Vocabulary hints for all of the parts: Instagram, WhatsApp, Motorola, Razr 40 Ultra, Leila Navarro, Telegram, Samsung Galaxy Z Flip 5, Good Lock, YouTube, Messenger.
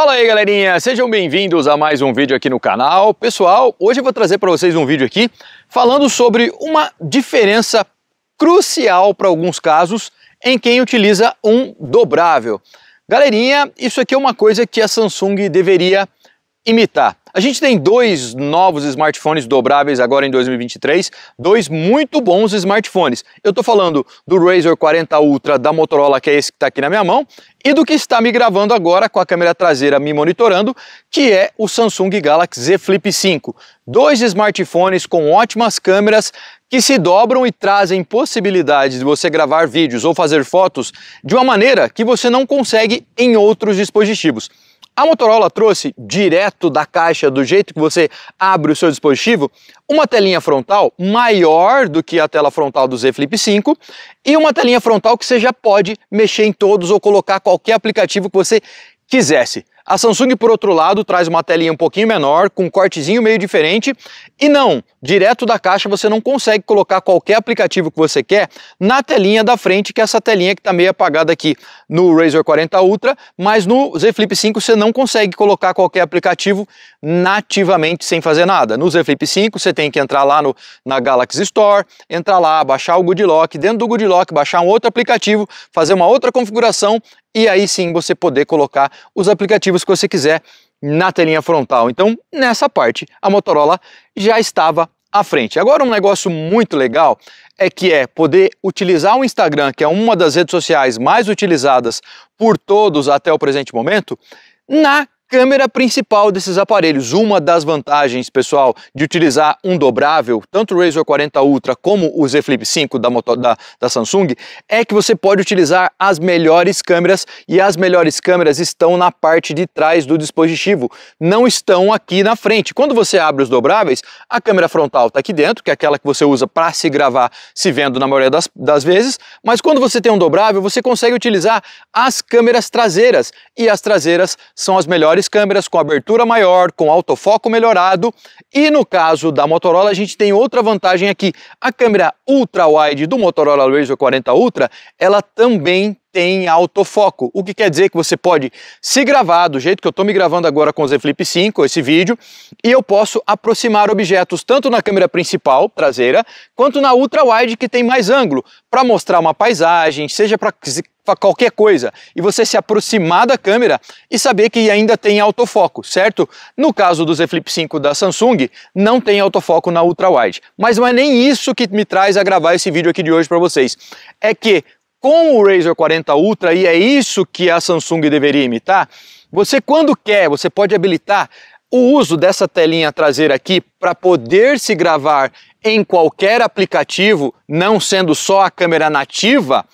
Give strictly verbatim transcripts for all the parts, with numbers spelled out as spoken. Fala aí, galerinha, sejam bem-vindos a mais um vídeo aqui no canal. Pessoal, hoje eu vou trazer para vocês um vídeo aqui falando sobre uma diferença crucial para alguns casos em quem utiliza um dobrável. Galerinha, isso aqui é uma coisa que a Samsung deveria imitar. A gente tem dois novos smartphones dobráveis agora em dois mil e vinte e três, dois muito bons smartphones. Eu tô falando do Razr quarenta Ultra da Motorola, que é esse que tá aqui na minha mão, e do que está me gravando agora com a câmera traseira me monitorando, que é o Samsung Galaxy Z Flip cinco. Dois smartphones com ótimas câmeras que se dobram e trazem possibilidades de você gravar vídeos ou fazer fotos de uma maneira que você não consegue em outros dispositivos. A Motorola trouxe direto da caixa, do jeito que você abre o seu dispositivo, uma telinha frontal maior do que a tela frontal do Z Flip cinco e uma telinha frontal que você já pode mexer em todos ou colocar qualquer aplicativo que você quisesse. A Samsung, por outro lado, traz uma telinha um pouquinho menor, com um cortezinho meio diferente. E não, direto da caixa você não consegue colocar qualquer aplicativo que você quer na telinha da frente, que é essa telinha que está meio apagada aqui no Razr quarenta Ultra, mas no Z Flip cinco você não consegue colocar qualquer aplicativo nativamente sem fazer nada. No Z Flip cinco você tem que entrar lá no, na Galaxy Store, entrar lá, baixar o Good Lock, dentro do Good Lock baixar um outro aplicativo, fazer uma outra configuração e aí sim você poder colocar os aplicativos que você quiser na telinha frontal. Então, nessa parte, a Motorola já estava à frente. Agora, um negócio muito legal é que é poder utilizar o Instagram, que é uma das redes sociais mais utilizadas por todos até o presente momento, na câmera principal desses aparelhos. Uma das vantagens, pessoal, de utilizar um dobrável, tanto o Razr quarenta Ultra como o Z Flip cinco da, moto, da, da Samsung, é que você pode utilizar as melhores câmeras, e as melhores câmeras estão na parte de trás do dispositivo, não estão aqui na frente. Quando você abre os dobráveis, a câmera frontal está aqui dentro, que é aquela que você usa para se gravar se vendo na maioria das, das vezes, mas quando você tem um dobrável, você consegue utilizar as câmeras traseiras, e as traseiras são as melhores câmeras, com abertura maior, com autofoco melhorado. E no caso da Motorola, a gente tem outra vantagem aqui. A câmera ultra-wide do Motorola Razr quarenta Ultra, ela também tem autofoco, o que quer dizer que você pode se gravar do jeito que eu estou me gravando agora com o Z Flip cinco, esse vídeo, e eu posso aproximar objetos tanto na câmera principal, traseira, quanto na ultra-wide, que tem mais ângulo, para mostrar uma paisagem, seja para qualquer coisa, e você se aproximar da câmera e saber que ainda tem autofoco, certo? No caso do Z Flip cinco da Samsung, não tem autofoco na ultra-wide, mas não é nem isso que me traz a gravar esse vídeo aqui de hoje para vocês. É que com o Razr quarenta Ultra, e é isso que a Samsung deveria imitar, você quando quer, você pode habilitar o uso dessa telinha traseira aqui para poder se gravar em qualquer aplicativo, não sendo só a câmera nativa,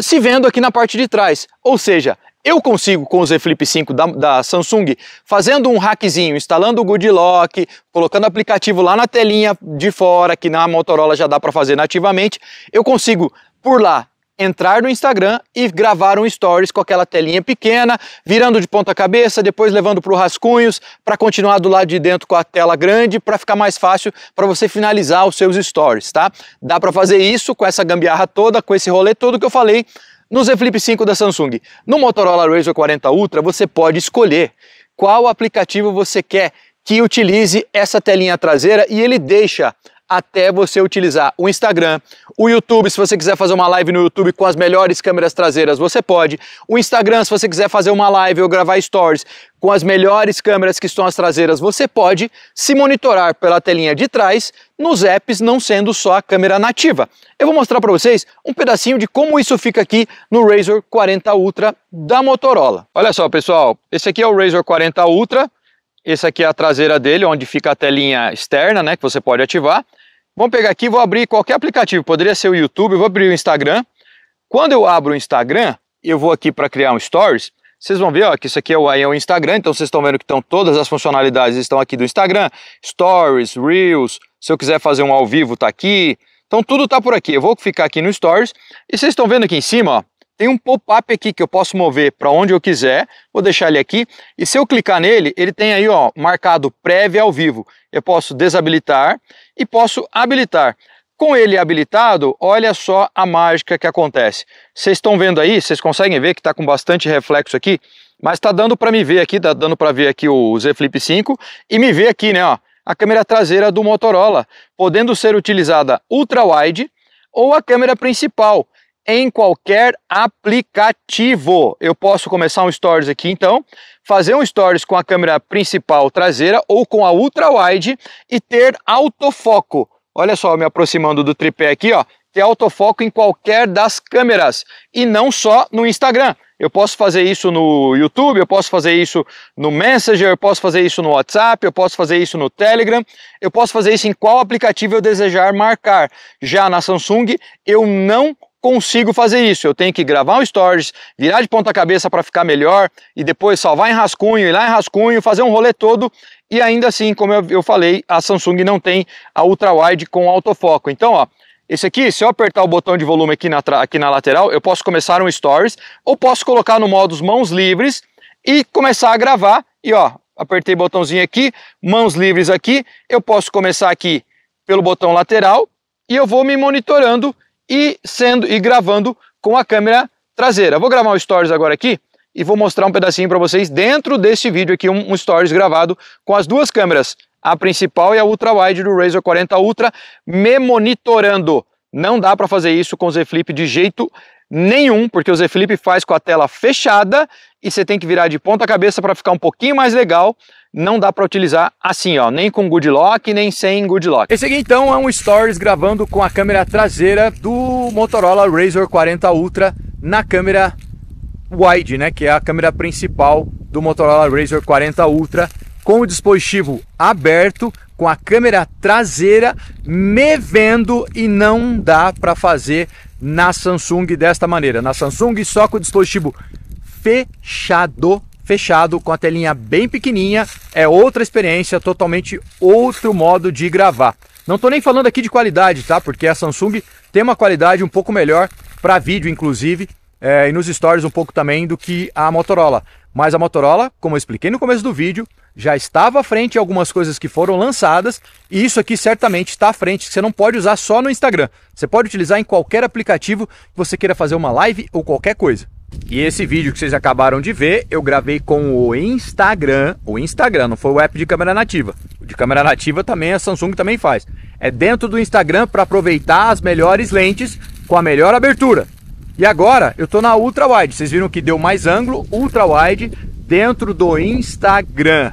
se vendo aqui na parte de trás. Ou seja, eu consigo com o Z Flip cinco da, da Samsung, fazendo um hackzinho, instalando o Good Lock, colocando aplicativo lá na telinha de fora, que na Motorola já dá para fazer nativamente, eu consigo por lá entrar no Instagram e gravar um Stories com aquela telinha pequena, virando de ponta cabeça, depois levando para o rascunhos, para continuar do lado de dentro com a tela grande, para ficar mais fácil para você finalizar os seus Stories, tá? Dá para fazer isso com essa gambiarra toda, com esse rolê todo que eu falei no Z Flip cinco da Samsung. No Motorola Razr quarenta Ultra, você pode escolher qual aplicativo você quer que utilize essa telinha traseira, e ele deixa até você utilizar o Instagram, o YouTube, se você quiser fazer uma live no YouTube com as melhores câmeras traseiras, você pode. O Instagram, se você quiser fazer uma live ou gravar stories com as melhores câmeras que estão as traseiras, você pode se monitorar pela telinha de trás, nos apps, não sendo só a câmera nativa. Eu vou mostrar para vocês um pedacinho de como isso fica aqui no Razr quarenta Ultra da Motorola. Olha só, pessoal, esse aqui é o Razr quarenta Ultra, esse aqui é a traseira dele, onde fica a telinha externa, né, que você pode ativar. Vamos pegar aqui, vou abrir qualquer aplicativo, poderia ser o YouTube, vou abrir o Instagram. Quando eu abro o Instagram, eu vou aqui para criar um Stories, vocês vão ver ó, que isso aqui é o, é o Instagram, então vocês estão vendo que estão todas as funcionalidades estão aqui do Instagram, Stories, Reels, se eu quiser fazer um ao vivo tá aqui, então tudo tá por aqui. Eu vou ficar aqui no Stories e vocês estão vendo aqui em cima, ó, tem um pop-up aqui que eu posso mover para onde eu quiser, vou deixar ele aqui e se eu clicar nele, ele tem aí ó, marcado prévia ao vivo. Eu posso desabilitar e posso habilitar. Com ele habilitado, olha só a mágica que acontece. Vocês estão vendo aí, vocês conseguem ver que está com bastante reflexo aqui? Mas tá dando para me ver aqui, tá dando para ver aqui o Z Flip cinco e me ver aqui, né, ó, a câmera traseira do Motorola, podendo ser utilizada ultra-wide ou a câmera principal em qualquer aplicativo. Eu posso começar um Stories aqui então, fazer um Stories com a câmera principal traseira ou com a ultra-wide e ter autofoco. Olha só, me aproximando do tripé aqui, ó, ter autofoco em qualquer das câmeras e não só no Instagram. Eu posso fazer isso no YouTube, eu posso fazer isso no Messenger, eu posso fazer isso no WhatsApp, eu posso fazer isso no Telegram, eu posso fazer isso em qual aplicativo eu desejar marcar. Já na Samsung, eu não consigo fazer isso. Eu tenho que gravar um Stories, virar de ponta cabeça para ficar melhor e depois salvar em rascunho, ir lá em rascunho, fazer um rolê todo. E ainda assim, como eu falei, a Samsung não tem a ultra-wide com autofoco. Então, ó, esse aqui, se eu apertar o botão de volume aqui na, aqui na lateral, eu posso começar um Stories ou posso colocar no modo mãos livres e começar a gravar. E ó, apertei o botãozinho aqui, mãos livres aqui, eu posso começar aqui pelo botão lateral e eu vou me monitorando e, sendo, e gravando com a câmera traseira. Vou gravar um Stories agora aqui e vou mostrar um pedacinho para vocês dentro deste vídeo aqui, um, um Stories gravado com as duas câmeras, a principal e a ultra-wide do Razr quarenta Ultra, me monitorando. Não dá para fazer isso com o Z Flip de jeito nenhum, porque o Z Flip faz com a tela fechada e você tem que virar de ponta cabeça para ficar um pouquinho mais legal. Não dá para utilizar assim, ó, nem com Good Lock, nem sem Good Lock. Esse aqui então é um Stories gravando com a câmera traseira do Motorola Razr quarenta Ultra na câmera wide, né, que é a câmera principal do Motorola Razr quarenta Ultra. Com o dispositivo aberto, com a câmera traseira, me vendo, e não dá para fazer na Samsung desta maneira. Na Samsung só com o dispositivo fechado, fechado, com a telinha bem pequenininha, é outra experiência, totalmente outro modo de gravar. Não tô nem falando aqui de qualidade, tá? Porque a Samsung tem uma qualidade um pouco melhor para vídeo, inclusive, é, e nos stories um pouco também do que a Motorola. Mas a Motorola, como eu expliquei no começo do vídeo, já estava à frente de algumas coisas que foram lançadas, e isso aqui certamente está à frente, que você não pode usar só no Instagram. Você pode utilizar em qualquer aplicativo que você queira fazer uma live ou qualquer coisa. E esse vídeo que vocês acabaram de ver, eu gravei com o Instagram, o Instagram, não foi o app de câmera nativa. O de câmera nativa também, a Samsung também faz. É dentro do Instagram para aproveitar as melhores lentes com a melhor abertura. E agora eu tô na ultra wide, vocês viram que deu mais ângulo, ultra wide dentro do Instagram.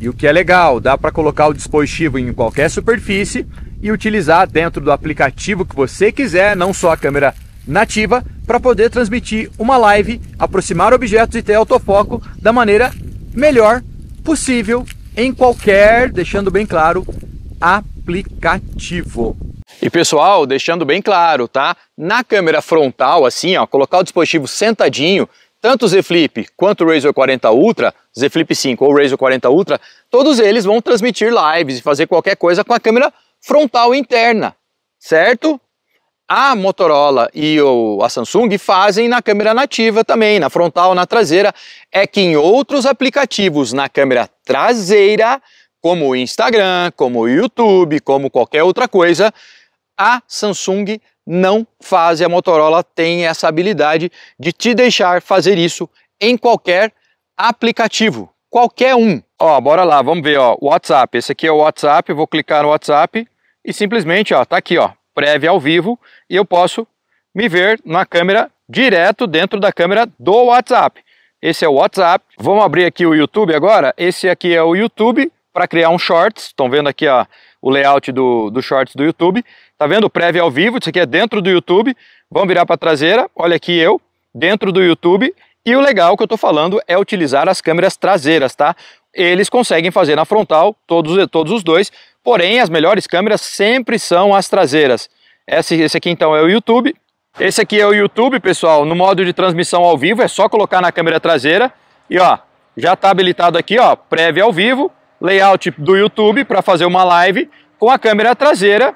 E o que é legal, dá para colocar o dispositivo em qualquer superfície e utilizar dentro do aplicativo que você quiser, não só a câmera nativa, para poder transmitir uma live, aproximar objetos e ter autofoco da maneira melhor possível em qualquer, deixando bem claro, aplicativo. E pessoal, deixando bem claro, tá? Na câmera frontal, assim, ó, colocar o dispositivo sentadinho, tanto o Z Flip quanto o Razr quarenta Ultra, Z Flip cinco ou Razr quarenta Ultra, todos eles vão transmitir lives e fazer qualquer coisa com a câmera frontal interna, certo? A Motorola e o, a Samsung fazem na câmera nativa também, na frontal, na traseira. É que em outros aplicativos na câmera traseira, como o Instagram, como o YouTube, como qualquer outra coisa, a Samsung não faz, e a Motorola tem essa habilidade de te deixar fazer isso em qualquer aplicativo, qualquer um. Ó, bora lá, vamos ver, ó, WhatsApp, esse aqui é o WhatsApp, eu vou clicar no WhatsApp e simplesmente, ó, tá aqui, ó, prévia ao vivo, e eu posso me ver na câmera direto dentro da câmera do WhatsApp. Esse é o WhatsApp. Vamos abrir aqui o YouTube agora, esse aqui é o YouTube, para criar um Shorts, estão vendo aqui, ó, o layout do, do Shorts do YouTube, tá vendo? Prévia ao vivo, isso aqui é dentro do YouTube, vamos virar para a traseira, olha aqui eu, dentro do YouTube, e o legal que eu tô falando é utilizar as câmeras traseiras, tá? Eles conseguem fazer na frontal, todos, todos os dois, porém as melhores câmeras sempre são as traseiras. Esse, esse aqui então é o YouTube, esse aqui é o YouTube, pessoal, no modo de transmissão ao vivo, é só colocar na câmera traseira, e ó, já tá habilitado aqui, ó, prévia ao vivo, layout do YouTube para fazer uma live com a câmera traseira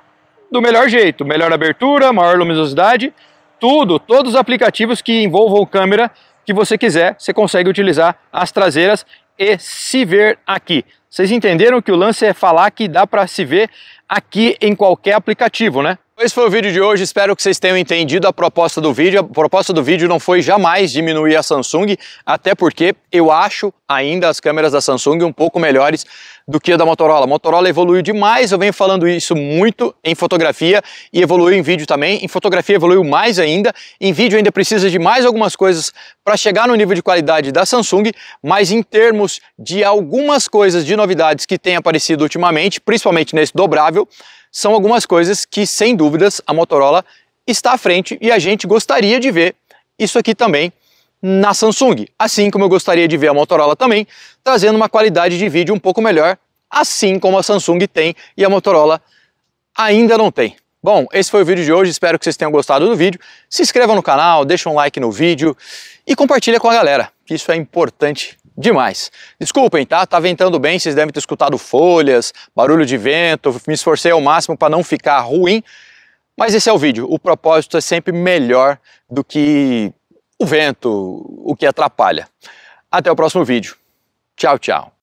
do melhor jeito, melhor abertura, maior luminosidade, tudo, todos os aplicativos que envolvam câmera que você quiser, você consegue utilizar as traseiras e se ver aqui. Vocês entenderam que o lance é falar que dá para se ver aqui em qualquer aplicativo, né? Esse foi o vídeo de hoje, espero que vocês tenham entendido a proposta do vídeo. A proposta do vídeo não foi jamais diminuir a Samsung, até porque eu acho ainda as câmeras da Samsung um pouco melhores do que a da Motorola. A Motorola evoluiu demais, eu venho falando isso muito em fotografia e evoluiu em vídeo também. Em fotografia evoluiu mais ainda, em vídeo ainda precisa de mais algumas coisas para chegar no nível de qualidade da Samsung, mas em termos de algumas coisas de novidades que têm aparecido ultimamente, principalmente nesse dobrável, são algumas coisas que, sem dúvidas, a Motorola está à frente e a gente gostaria de ver isso aqui também na Samsung. Assim como eu gostaria de ver a Motorola também trazendo uma qualidade de vídeo um pouco melhor, assim como a Samsung tem e a Motorola ainda não tem. Bom, esse foi o vídeo de hoje, espero que vocês tenham gostado do vídeo. Se inscrevam no canal, deixem um like no vídeo e compartilha com a galera, que isso é importante demais. Desculpem, tá? Tá ventando bem, vocês devem ter escutado folhas, barulho de vento, me esforcei ao máximo para não ficar ruim, mas esse é o vídeo. O propósito é sempre melhor do que o vento, o que atrapalha. Até o próximo vídeo. Tchau, tchau.